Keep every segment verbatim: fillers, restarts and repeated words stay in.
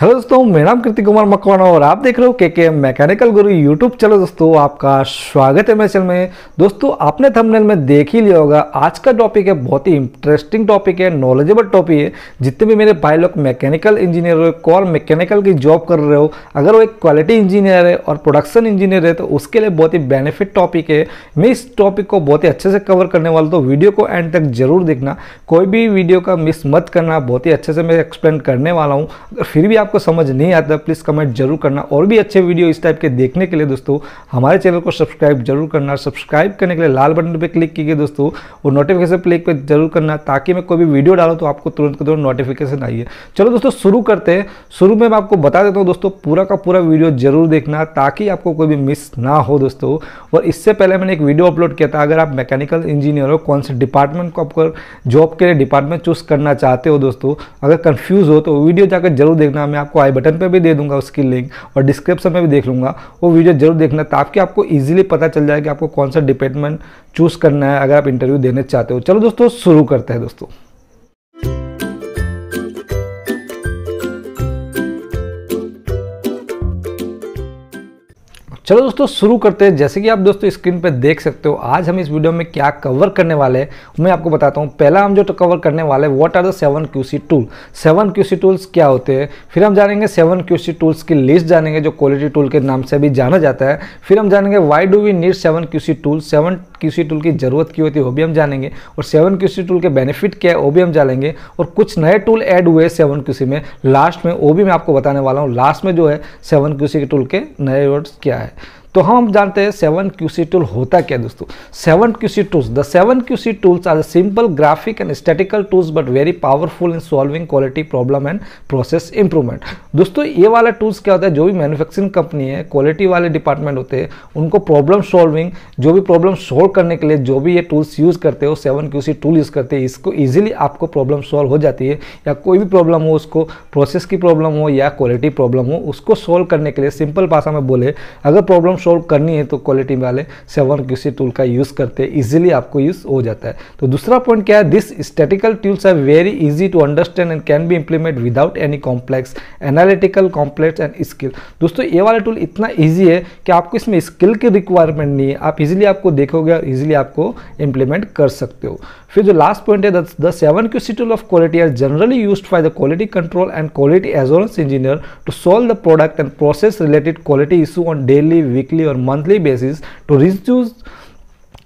Hello दोस्तों, मेरा नाम कृति कुमार मकवाना और आप देख रहे हो के के एम मैकेनिकल गुरु यूट्यूब चैनल। दोस्तों आपका स्वागत है मेरे चैनल में। दोस्तों आपने थंबनेल में देख ही लिया होगा, आज का टॉपिक है बहुत ही इंटरेस्टिंग टॉपिक है, नॉलेजेबल टॉपिक है। जितने भी मेरे भाई लोग मैकेनिकल इंजीनियर हो और मैकेनिकल की जॉब कर रहे हो, अगर वो एक क्वालिटी इंजीनियर है और प्रोडक्शन इंजीनियर है तो उसके लिए बहुत ही बेनिफिट टॉपिक है। मैं इस टॉपिक को बहुत ही अच्छे से कवर करने वाला हूं, तो वीडियो को एंड तक जरूर देखना, कोई भी वीडियो का मिस मत करना। बहुत ही अच्छे से मैं एक्सप्लेन करने वाला हूँ। अगर फिर भी को समझ नहीं आता प्लीज कमेंट जरूर करना, और भी अच्छे वीडियो इस टाइप के देखने के लिए दोस्तों हमारे चैनल को सब्सक्राइब जरूर करना। सब्सक्राइब करने के लिए लाल बटन पे क्लिक कीजिए दोस्तों, और नोटिफिकेशन क्लिक पे जरूर करना ताकि मैं कोई भी वीडियो डालूं तो आपको तुरंत का तुरंत नोटिफिकेशन आइए। चलो दोस्तों शुरू करते हैं। शुरू में मैं आपको बता देता हूँ दोस्तों, पूरा का पूरा वीडियो जरूर देखना ताकि आपको कोई भी मिस ना हो दोस्तों। और इससे पहले मैंने एक वीडियो अपलोड किया था, अगर आप मैकेनिकल इंजीनियर हो, कौन से डिपार्टमेंट को आप जॉब के लिए डिपार्टमेंट चूज करना चाहते हो दोस्तों, अगर कंफ्यूज हो तो वीडियो जाकर जरूर देखना। मैं आपको आई बटन पे भी दे दूंगा उसकी लिंक, और डिस्क्रिप्शन में भी देख लूंगा, वो वीडियो जरूर देखना ताकि आपको इजीली पता चल जाए कि आपको कौन सा डिपार्टमेंट चूज करना है अगर आप इंटरव्यू देने चाहते हो। चलो दोस्तों शुरू करते हैं। दोस्तों चलो दोस्तों शुरू करते हैं। जैसे कि आप दोस्तों स्क्रीन पे देख सकते हो, आज हम इस वीडियो में क्या कवर करने वाले हैं मैं आपको बताता हूँ। पहला हम जो तो कवर करने वाले हैं, what are the seven QC tool, seven QC tools क्या होते हैं। फिर हम जानेंगे सेवन क्यूसी टूल्स की लिस्ट जानेंगे, जो क्वालिटी टूल के नाम से भी जाना जाता है। फिर हम जानेंगे why do we need seven QC tool, seven QC tool की जरूरत क्यों होती है वो भी हम जानेंगे, और सेवन क्यूसी टूल के बेनिफिट क्या है वो भी हम जानेंगे, और कुछ नए टूल ऐड हुए सेवन क्यूसी में लास्ट में, वो भी मैं आपको बताने वाला हूँ। लास्ट में जो है सेवन क्यूसी के टूल के नए वर्ड्स क्या है, तो हम जानते हैं सेवन क्यूसी टूल होता क्या है दोस्तों। Seven QC tools, the seven QC tools are simple graphic and statical tools but very powerful in solving quality problem and process improvement. दोस्तों ये वाला टूल्स क्या होता है, जो भी मैन्युफैक्चरिंग कंपनी है, क्वालिटी वाले डिपार्टमेंट होते हैं, उनको प्रॉब्लम सॉल्विंग, जो भी प्रॉब्लम सॉल्व करने के लिए जो भी ये टूल्स यूज़ करते हो, सेवन क्यूसी टूल यूज़ करते हैं। इसको ईजिली आपको प्रॉब्लम सॉल्व हो जाती है, या कोई भी प्रॉब्लम हो, उसको प्रोसेस की प्रॉब्लम हो या क्वालिटी प्रॉब्लम हो, उसको सॉल्व करने के लिए सिंपल भाषा में बोले अगर प्रॉब्लम सॉल्व करनी है तो क्वालिटी वाले सेवन क्यूसी टूल का यूज करते हैं, इजीली आपको यूज हो जाता है। तो दूसरा पॉइंट क्या है, this statical tools are very easy to understand and can be implement without any complex analytical complex and skill. दोस्तों ये वाला टूल इतना इजी है कि आपको इसमें स्किल की रिक्वायरमेंट नहीं है, आप इजीली आपको देखोगे और इजीली आपको इंप्लीमेंट कर सकते हो। फिर जो लास्ट पॉइंट है, the seven QC tool of quality are generally used by the quality control and quality assurance engineer to solve the product and process related quality issue on daily weekly और monthly basis to reduce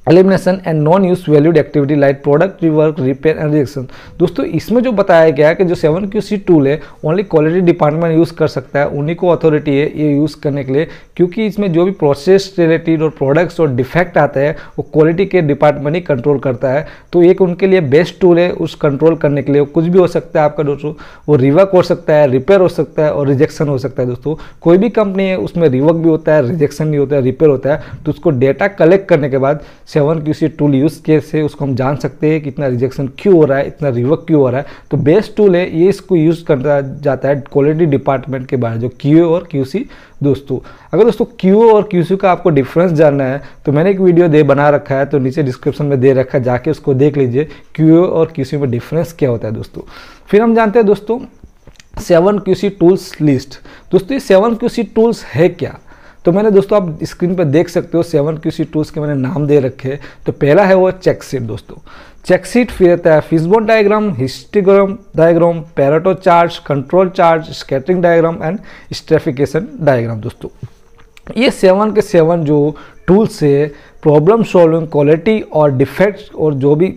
elimination and non use valued activity like product rework repair and reaction. दोस्तों इसमें जो बताया गया है कि जो seven QC tool है ओनली क्वालिटी डिपार्टमेंट यूज़ कर सकता है, उन्हीं को अथॉरिटी है ये यूज़ करने के लिए, क्योंकि इसमें जो भी प्रोसेस रिलेटेड और प्रोडक्ट्स और डिफेक्ट आते हैं वो क्वालिटी के डिपार्टमेंट ही कंट्रोल करता है। तो एक उनके लिए बेस्ट टूल है उस कंट्रोल करने के लिए। कुछ भी हो सकता है आपका दोस्तों, वो रिवर्क हो सकता है, रिपेयर हो सकता है और रिजेक्शन हो सकता है। दोस्तों कोई भी कंपनी है उसमें रिवर्क भी होता है, रिजेक्शन भी होता है, रिपेयर होता है, तो उसको डेटा कलेक्ट करने के बाद सेवन क्यूसी टूल यूज़ कैसे उसको हम जान सकते हैं कि इतना रिजेक्शन क्यों हो रहा है, इतना रिवर्क क्यों हो रहा है। तो बेस्ट टूल है ये, इसको यूज़ करना जाता है क्वालिटी डिपार्टमेंट के बारे में, जो क्यू और क्यूसी। दोस्तों अगर दोस्तों क्यू और क्यूसी का आपको डिफरेंस जानना है तो मैंने एक वीडियो दे बना रखा है, तो नीचे डिस्क्रिप्शन में दे रखा है, जाके उसको देख लीजिए क्यू और क्यूसी में डिफरेंस क्या होता है दोस्तों। फिर हम जानते हैं दोस्तों सेवन क्यूसी टूल्स लिस्ट। दोस्तों ये सेवन क्यूसी टूल्स है क्या, तो मैंने दोस्तों आप स्क्रीन पर देख सकते हो सेवन क्यूसी टूल्स के मैंने नाम दे रखे हैं। तो पहला है वो चेकशीट दोस्तों, चेकशीट, फिर रहता है fishbone diagram, histogram diagram, Pareto chart, control chart, scattering diagram and stratification diagram. दोस्तों ये सेवन के सेवन जो टूल्स है प्रॉब्लम सॉल्विंग, क्वालिटी और डिफेक्ट और जो भी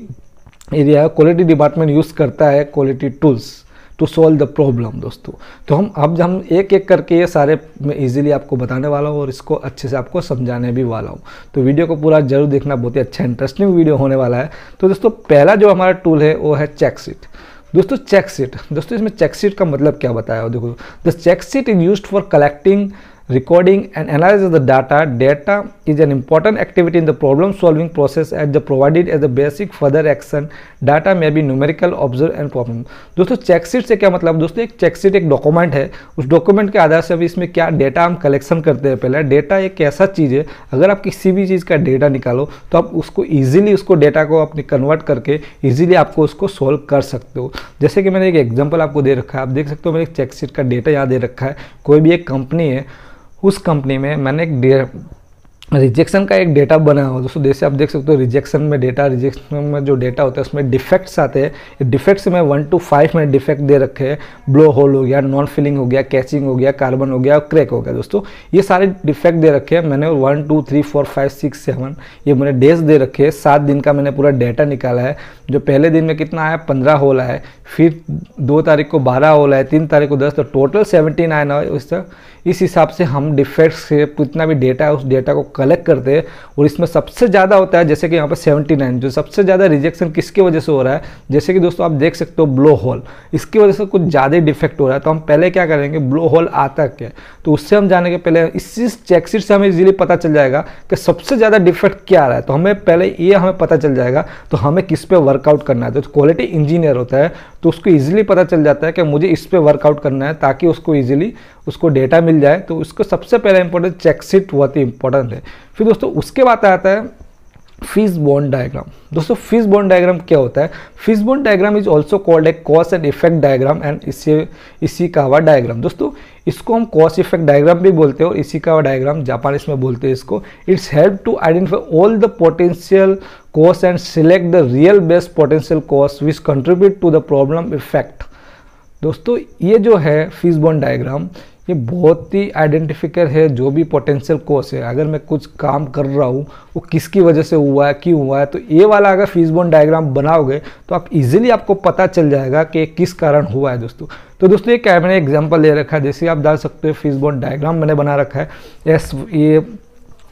एरिया है क्वालिटी डिपार्टमेंट यूज़ करता है quality tools to solve the problem. दोस्तों तो हम अब हम एक एक करके ये सारे मैं इजीली आपको बताने वाला हूँ और इसको अच्छे से आपको समझाने भी वाला हूँ, तो वीडियो को पूरा जरूर देखना, बहुत ही अच्छा इंटरेस्टिंग वीडियो होने वाला है। तो दोस्तों पहला जो हमारा टूल है वो है चेकशीट। दोस्तों चेकशीट, दोस्तों इसमें चेकशीट का मतलब क्या बताया हो, देखो the check sheet is used for collecting Recording and analysis of the data. Data is an important activity in the problem solving process as the provided as the basic further action. Data may be numerical, observe and problem. दोस्तों check sheet से क्या मतलब दोस्तों, एक check sheet एक document है, उस document के आधार से अभी इसमें क्या डेटा हम कलेक्शन करते हैं। पहले डेटा एक ऐसा चीज़ है, अगर आप किसी भी चीज़ का डेटा निकालो तो आप उसको ईजिली उसको डेटा को आपने कन्वर्ट करके ईजिली आपको उसको सोल्व कर सकते हो। जैसे कि मैंने एक एग्जाम्पल आपको दे रखा है, आप देख सकते हो मैंने एक चेकशीट का डेटा यहाँ दे रखा है। कोई भी एक कंपनी है, उस कंपनी में मैंने एक रिजेक्शन का एक डेटा बनाया हुआ दोस्तों। जैसे आप देख सकते हो रिजेक्शन में डेटा, रिजेक्शन में जो डेटा होता है उसमें डिफेक्ट्स आते हैं। डिफेक्ट्स में वन टू फाइव में डिफेक्ट दे रखे हैं। ब्लो होल हो गया, नॉन फिलिंग हो गया, कैचिंग हो गया, कार्बन हो गया और क्रैक हो गया। दोस्तों ये सारे डिफेक्ट दे रखे हैं मैंने। One two three four five six seven ये मैंने डेज दे रखे हैं। सात दिन का मैंने पूरा डेटा निकाला है। जो पहले दिन में कितना आया, पंद्रह होल आया, फिर दो तारीख को बारह होल आया, तीन तारीख को दस, तो टोटल सेवेंटी नाइन आए। उस इस हिसाब से हम डिफेक्ट्स से कितना भी डेटा है उस डेटा को कलेक्ट करते हैं। और इसमें सबसे ज़्यादा होता है, जैसे कि यहाँ पर सेवेंटी नाइन, जो सबसे ज़्यादा रिजेक्शन किसकी वजह से हो रहा है, जैसे कि दोस्तों आप देख सकते हो ब्लो होल, इसकी वजह से कुछ ज़्यादा डिफेक्ट हो रहा है। तो हम पहले क्या करेंगे, ब्लो होल आता क्या, तो उससे हम जाने के पहले इसी चेकशीट से हमें इजीली पता चल जाएगा कि सबसे ज़्यादा डिफेक्ट क्या आ रहा है। तो हमें पहले ये हमें पता चल जाएगा तो हमें किस पर वर्कआउट करना है। तो क्वालिटी इंजीनियर होता है तो उसको ईजिली पता चल जाता है कि मुझे इस पर वर्कआउट करना है, ताकि उसको ईजिली उसको डेटा मिल जाए। तो उसको सबसे पहला इंपॉर्टेंट चेकशीट बहुत ही इंपॉर्टेंट है। फिर दोस्तों उसके बाद आता है फिश बोन डायग्राम। दोस्तों फिश बोन डायग्राम क्या होता है? Fish bone diagram is also called a cause and effect diagram and इसी इशिकावा डायग्राम। दोस्तों इसको हम कॉज इफेक्ट डायग्राम भी बोलते हैं और इशिकावा डायग्राम जापानीज में बोलते हैं इसको। It's help to identify all the potential cause and select the real best potential cause which contribute to the problem effect. दोस्तों ये जो है फिश बोन डायग्राम, ये बहुत ही आइडेंटिफिकर है जो भी पोटेंशियल कॉज है। अगर मैं कुछ काम कर रहा हूँ वो किसकी वजह से हुआ है, क्यों हुआ है, तो ये वाला अगर फिश बोन डायग्राम बनाओगे तो आप इजीली आपको पता चल जाएगा कि किस कारण हुआ है। दोस्तों तो दोस्तों ये क्या मैंने एग्जांपल ले रखा है, जैसे आप डाल सकते हो फिश बोन डायग्राम मैंने बना रखा है। यस ये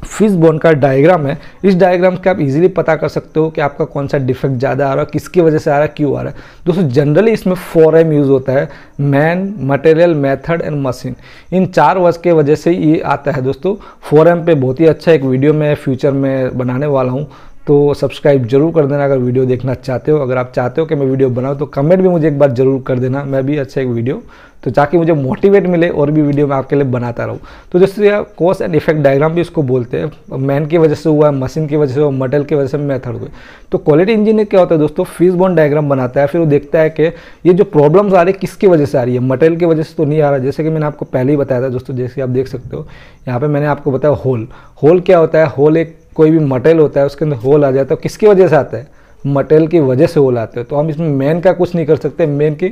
फिश बोन का डायग्राम है। इस डायग्राम से आप इजीली पता कर सकते हो कि आपका कौन सा डिफेक्ट ज़्यादा आ रहा है, किसकी वजह से आ रहा है, क्यों आ रहा है। दोस्तों जनरली इसमें फोर एम यूज़ होता है, man, material, method and machine. इन चार वर्ड के वजह से ये आता है। दोस्तों फोर एम पे बहुत ही अच्छा एक वीडियो मैं फ्यूचर में बनाने वाला हूँ, तो सब्सक्राइब जरूर कर देना अगर वीडियो देखना चाहते हो। अगर आप चाहते हो कि मैं वीडियो बनाऊँ तो कमेंट भी मुझे एक बार जरूर कर देना, मैं भी अच्छा एक वीडियो, तो ताकि मुझे मोटिवेट मिले और भी वीडियो मैं आपके लिए बनाता रहूँ। तो जैसे कॉज एंड इफेक्ट डायग्राम भी इसको बोलते हैं। मैन की वजह से हुआ है, मशीन की वजह से हुआ, मटेरियल की वजह से, मेथड हुए। तो क्वालिटी इंजीनियर क्या होता है दोस्तों, फिश बोन डायग्राम बनाता है, फिर वो देखता है कि ये जो प्रॉब्लम्स आ रही है किसकी वजह से आ रही है। मटेरियल की वजह से तो नहीं आ रहा, जैसे कि मैंने आपको पहले ही बताया था दोस्तों। जैसे आप देख सकते हो यहाँ पर मैंने आपको बताया होल। होल क्या होता है, होल एक कोई भी मटेरियल होता है उसके अंदर होल आ जाता है, तो किसकी वजह से आता है, मटेरियल की वजह से होल आते हैं। तो हम इसमें मेन का कुछ नहीं कर सकते, मेन की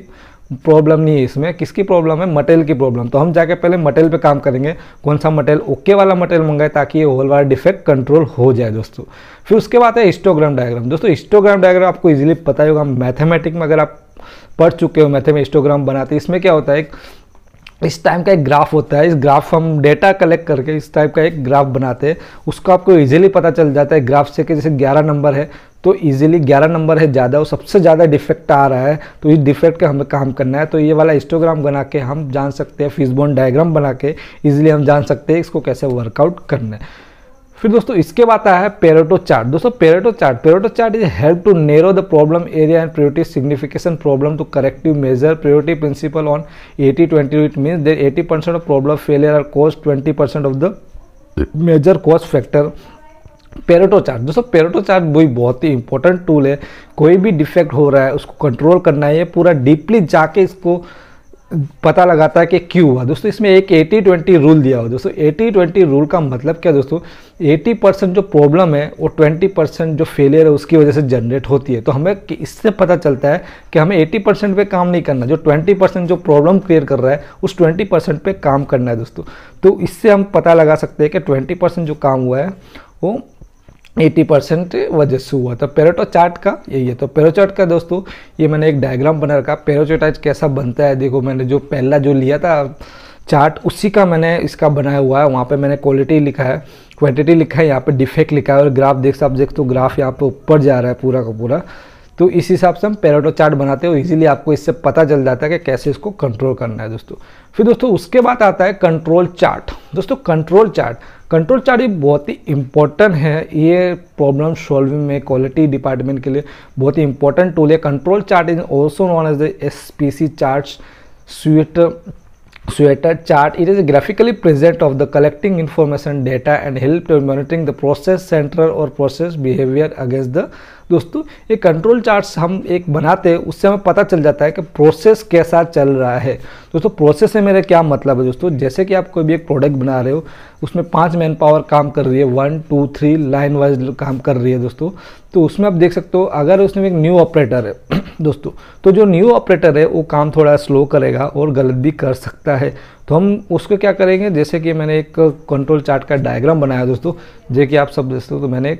प्रॉब्लम नहीं है इसमें, किसकी प्रॉब्लम है, मटेरियल की प्रॉब्लम। तो हम जाके पहले मटेरियल पे काम करेंगे, कौन सा मटेरियल, ओके वाला मटेरियल मंगाए, ताकि ये होल वाला डिफेक्ट कंट्रोल हो जाए। दोस्तों फिर उसके बाद है हिस्टोग्राम डायग्राम। दोस्तों हिस्टोग्राम डायग्राम आपको इजीली पता होगा, मैथमेटिक्स में अगर आप पढ़ चुके हो मैथे में हिस्टोग्राम बनाते हैं। इसमें क्या होता है, एक इस टाइप का एक ग्राफ होता है, इस ग्राफ हम डेटा कलेक्ट करके इस टाइप का एक ग्राफ बनाते हैं, उसको आपको इजीली पता चल जाता है ग्राफ से कि जैसे ग्यारह नंबर है तो इजीली ग्यारह नंबर है ज़्यादा, वो सबसे ज़्यादा डिफेक्ट आ रहा है, तो इस डिफेक्ट का हमें काम करना है। तो ये वाला हिस्टोग्राम बना के हम जान सकते हैं, फिश बोन डायग्राम बना के इजीली हम जान सकते हैं इसको कैसे वर्कआउट करना है। फिर दोस्तों इसके बाद आया है पेरेटो चार्ट। दोस्तों Pareto chart, Pareto chart is help to narrow the problem area and priority signification problem to corrective measure priority principle on eighty twenty. It means there eighty percent of problem failure are cause twenty percent of the major cause factor. Pareto chart दोस्तों, Pareto chart वही बहुत ही important tool है। कोई भी defect हो रहा है उसको कंट्रोल करना है, ये पूरा डीपली जाके इसको पता लगाता है कि क्यों हुआ। दोस्तों इसमें एक एटी ट्वेंटी रूल दिया हुआ। दोस्तों एटी ट्वेंटी रूल का मतलब क्या दोस्तों, एटी परसेंट जो प्रॉब्लम है वो ट्वेंटी परसेंट जो फेलियर है उसकी वजह से जनरेट होती है। तो हमें इससे पता चलता है कि हमें एटी परसेंट पे काम नहीं करना, जो ट्वेंटी परसेंट जो प्रॉब्लम क्लियर कर रहा है उस ट्वेंटी परसेंट पे काम करना है। दोस्तों तो इससे हम पता लगा सकते हैं कि ट्वेंटी परसेंट जो काम हुआ है वो एटी परसेंट वजह से हुआ। तो पेरेटो चार्ट का यही है। तो पेरेटो चार्ट का दोस्तों ये मैंने एक डायग्राम बना रखा। पेरेटो चार्ट कैसा बनता है देखो, मैंने जो पहला जो लिया था चार्ट उसी का मैंने इसका बनाया हुआ है। वहाँ पे मैंने क्वालिटी लिखा है, क्वांटिटी लिखा है, यहाँ पे डिफेक्ट लिखा है और ग्राफ देख सकते आप देख तो ग्राफ यहाँ पे ऊपर जा रहा है पूरा का पूरा। तो इस हिसाब से हम पेरेटो चार्ट बनाते हो, इजीली आपको इससे पता चल जाता है कि कैसे इसको कंट्रोल करना है दोस्तों। फिर दोस्तों उसके बाद आता है कंट्रोल चार्ट। दोस्तों कंट्रोल चार्ट कंट्रोल चार्ट ये बहुत ही इंपॉर्टेंट है, ये प्रॉब्लम सॉल्विंग में क्वालिटी डिपार्टमेंट के लिए बहुत ही इंपॉर्टेंट टूल है। Control chart is also known as the S P C chart, sweater sweater chart. It is graphically present of the collecting information data and help to monitoring the process central और process behaviour against the. दोस्तों ये control charts हम एक बनाते हैं, उससे हमें पता चल जाता है कि प्रोसेस कैसा चल रहा है। दोस्तों प्रोसेस से मेरा क्या मतलब है दोस्तों, जैसे कि आप कोई भी एक प्रोडक्ट बना रहे हो, उसमें पांच मैन पावर काम कर रही है, one two three line wise काम कर रही है दोस्तों। तो उसमें आप देख सकते हो अगर उसमें एक न्यू ऑपरेटर है दोस्तों, तो जो न्यू ऑपरेटर है वो काम थोड़ा स्लो करेगा और गलत भी कर सकता है। तो हम उसको क्या करेंगे, जैसे कि मैंने एक कंट्रोल चार्ट का डायग्राम बनाया दोस्तों, जो कि आप सब दोस्तों, तो मैंने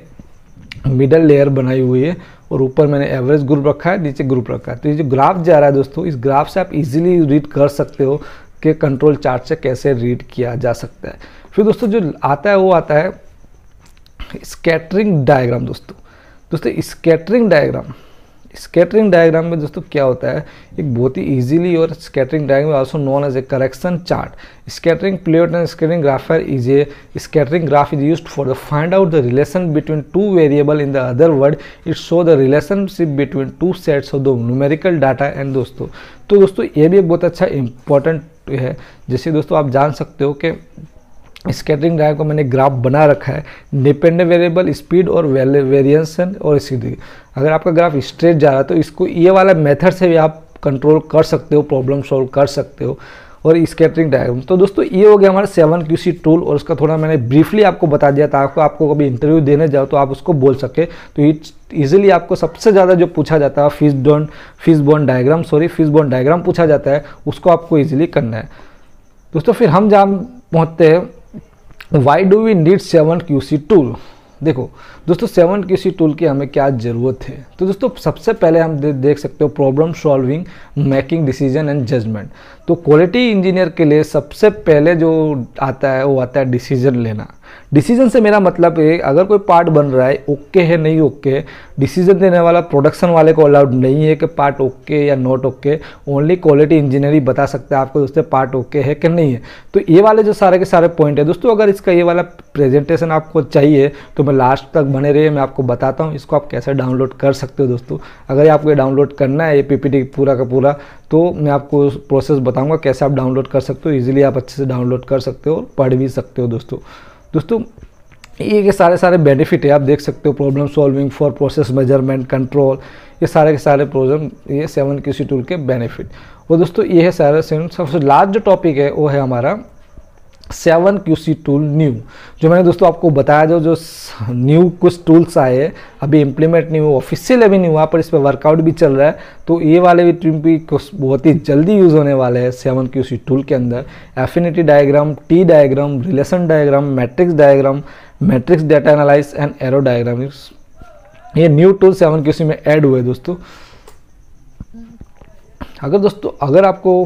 मिडल लेयर बनाई हुई है और ऊपर मैंने एवरेज ग्रुप रखा है, नीचे ग्रुप रखा है। तो ये जो ग्राफ जा रहा है दोस्तों, इस ग्राफ से आप इजीली रीड कर सकते हो कि कंट्रोल चार्ट से कैसे रीड किया जा सकता है। फिर दोस्तों जो आता है वो आता है स्कैटरिंग डायग्राम। दोस्तों दोस्तों स्कैटरिंग डायग्राम स्कैटरिंग डायग्राम में दोस्तों क्या होता है, एक बहुत ही इजीली और scattering diagram also known as a correction chart. Scattering plot and scattering grapher is a scattering graph is used for the find out the relation between two variable. In the other word it show the relationship between two sets of the numerical data and दोस्तों। तो दोस्तों ये भी एक बहुत अच्छा important है। जैसे दोस्तों आप जान सकते हो कि स्कैटरिंग डायग्राम को मैंने ग्राफ बना रखा है, डिपेंडेंट वेरिएबल, स्पीड और वेरिएशन और इसी तरीके। अगर आपका ग्राफ स्ट्रेट जा रहा है तो इसको ये वाला मेथड से भी आप कंट्रोल कर सकते हो, प्रॉब्लम सॉल्व कर सकते हो और स्कैटरिंग डायग्राम। तो दोस्तों ये हो गया हमारा सेवन क्यूसी टूल और उसका थोड़ा मैंने ब्रीफली आपको बता दिया था, आपको आपको कभी इंटरव्यू देने जाओ तो आप उसको बोल सके। तो ईजिली आपको सबसे ज़्यादा जो पूछा जाता है fish don fish bone diagram sorry fish bone diagram पूछा जाता है, उसको आपको ईजिली करना है दोस्तों। फिर हम जहाँ पहुँचते हैं, why do we need seven QC tool. देखो दोस्तों सेवन क्यूसी टूल की हमें क्या ज़रूरत है, तो दोस्तों सबसे पहले हम दे, देख सकते हो problem solving, making decision and judgement. तो क्वालिटी इंजीनियर के लिए सबसे पहले जो आता है वो आता है डिसीजन लेना। डिसीजन से मेरा मतलब है अगर कोई पार्ट बन रहा है ओके है नहीं ओके है, डिसीजन देने वाला प्रोडक्शन वाले को अलाउड नहीं है कि पार्ट ओके या not okay. Only quality engineer ही बता सकता है आपको दोस्तों पार्ट ओके है कि नहीं है। तो ये वाले जो सारे के सारे पॉइंट है दोस्तों, अगर इसका ये वाला प्रेजेंटेशन आपको चाहिए तो मैं लास्ट तक बने रहिए, मैं आपको बताता हूँ इसको आप कैसे डाउनलोड कर सकते हो दोस्तों। अगर आपको ये डाउनलोड करना है ये पीपीटी पूरा का पूरा, तो मैं आपको प्रोसेस बताऊँगा कैसे आप डाउनलोड कर सकते हो। ईजिली आप अच्छे से डाउनलोड कर सकते हो और पढ़ भी सकते हो दोस्तों। दोस्तों ये के सारे सारे बेनिफिट है, आप देख सकते हो problem solving for process measurement control, ये सारे के सारे प्रॉब्लम, ये सेवन क्यूसी टूल के बेनिफिट। और दोस्तों ये है सारा सबसे लास्ट जो टॉपिक है वो है हमारा सेवन क्यूसी टूल न्यू, जो मैंने दोस्तों आपको बताया जो जो न्यू कुछ टूल्स आए हैं, अभी इम्प्लीमेंट नहीं हुआ, ऑफिशियल अभी नहीं हुआ, पर इस पर वर्कआउट भी चल रहा है। तो ये वाले भी टूल भी बहुत ही जल्दी यूज़ होने वाले हैं सेवन क्यूसी टूल के अंदर। Affinity diagram, T diagram, relation diagram, matrix diagram, matrix data analyse and arrow diagram, ये न्यू टूल सेवन क्यूसी में ऐड हुए दोस्तों। अगर दोस्तों अगर आपको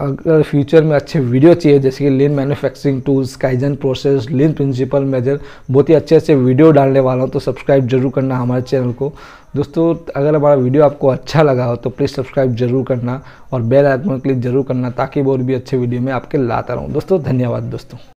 अगर फ्यूचर में अच्छे वीडियो चाहिए, जैसे कि lean manufacturing tools, kaizen process, lean principle major, बहुत ही अच्छे अच्छे वीडियो डालने वाला हूँ, तो सब्सक्राइब जरूर करना हमारे चैनल को दोस्तों। अगर हमारा वीडियो आपको अच्छा लगा हो तो प्लीज़ सब्सक्राइब जरूर करना और बेल आइकन क्लिक जरूर करना, ताकि और भी अच्छे वीडियो में आपके लाता रहूँ दोस्तों। धन्यवाद दोस्तों।